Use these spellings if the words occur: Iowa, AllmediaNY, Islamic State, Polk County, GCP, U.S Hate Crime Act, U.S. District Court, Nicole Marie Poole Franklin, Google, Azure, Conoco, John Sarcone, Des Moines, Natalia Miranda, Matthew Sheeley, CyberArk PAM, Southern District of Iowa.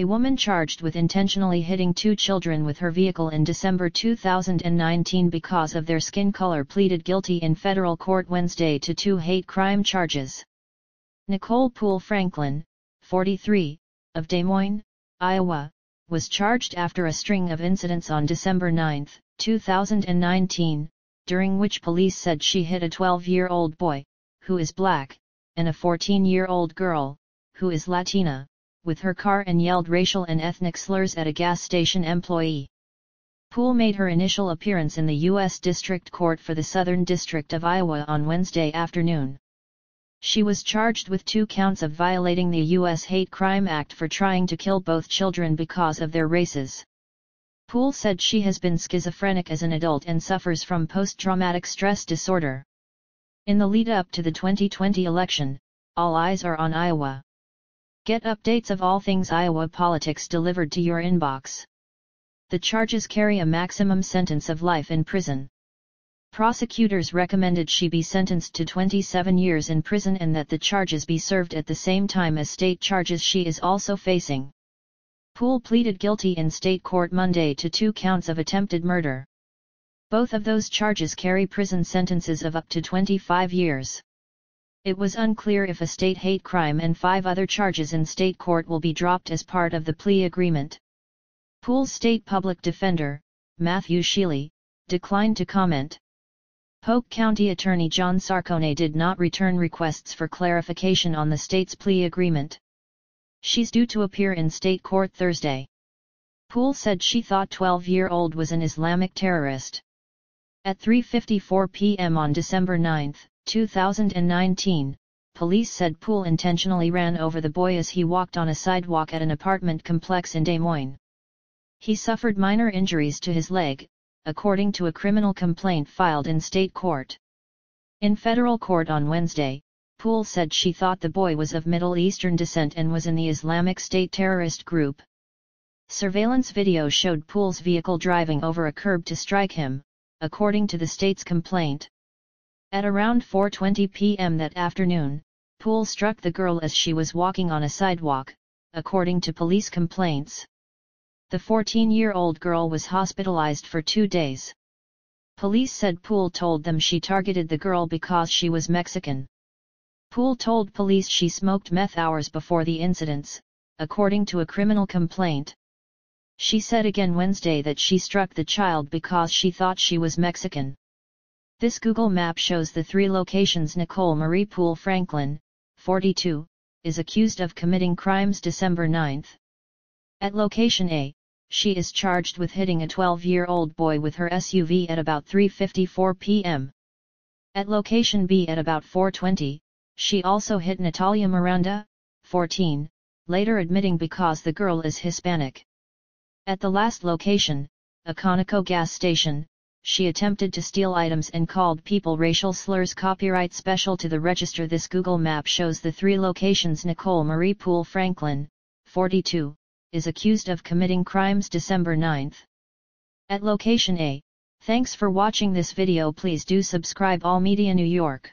A woman charged with intentionally hitting two children with her vehicle in December 2019 because of their skin color pleaded guilty in federal court Wednesday to 2 hate crime charges. Nicole Poole Franklin, 43, of Des Moines, Iowa, was charged after a string of incidents on December 9, 2019, during which police said she hit a 12-year-old boy, who is black, and a 14-year-old girl, who is Latina, with her car and yelled racial and ethnic slurs at a gas station employee. Poole made her initial appearance in the U.S. District Court for the Southern District of Iowa on Wednesday afternoon. She was charged with 2 counts of violating the U.S. Hate Crime Act for trying to kill both children because of their races. Poole said she has been schizophrenic as an adult and suffers from post-traumatic stress disorder. In the lead-up to the 2020 election, all eyes are on Iowa. Get updates of all things Iowa politics delivered to your inbox. The charges carry a maximum sentence of life in prison. Prosecutors recommended she be sentenced to 27 years in prison and that the charges be served at the same time as state charges she is also facing. Poole pleaded guilty in state court Monday to 2 counts of attempted murder. Both of those charges carry prison sentences of up to 25 years. It was unclear if a state hate crime and 5 other charges in state court will be dropped as part of the plea agreement. Poole's state public defender, Matthew Sheeley, declined to comment. Polk County Attorney John Sarcone did not return requests for clarification on the state's plea agreement. She's due to appear in state court Thursday. Poole said she thought 12-year-old was an Islamic terrorist. At 3:54 p.m. on December 9, 2019, police said Poole intentionally ran over the boy as he walked on a sidewalk at an apartment complex in Des Moines. He suffered minor injuries to his leg, according to a criminal complaint filed in state court. In federal court on Wednesday, Poole said she thought the boy was of Middle Eastern descent and was in the Islamic State terrorist group. Surveillance video showed Poole's vehicle driving over a curb to strike him, according to the state's complaint. At around 4:20 p.m. that afternoon, Poole struck the girl as she was walking on a sidewalk, according to police complaints. The 14-year-old girl was hospitalized for 2 days. Police said Poole told them she targeted the girl because she was Mexican. Poole told police she smoked meth hours before the incidents, according to a criminal complaint. She said again Wednesday that she struck the child because she thought she was Mexican. This Google map shows the 3 locations Nicole Marie Poole Franklin, 42, is accused of committing crimes December 9. At location A, she is charged with hitting a 12-year-old boy with her SUV at about 3:54 p.m. At location B at about 4:20, she also hit Natalia Miranda, 14, later admitting because the girl is Hispanic. At the last location, a Conoco gas station, she attempted to steal items and called people racial slurs. Copyright special to the register. This Google map shows the 3 locations Nicole Marie Poole Franklin, 42, is accused of committing crimes December 9. At location A. Thanks for watching this video. Please do subscribe. All Media New York.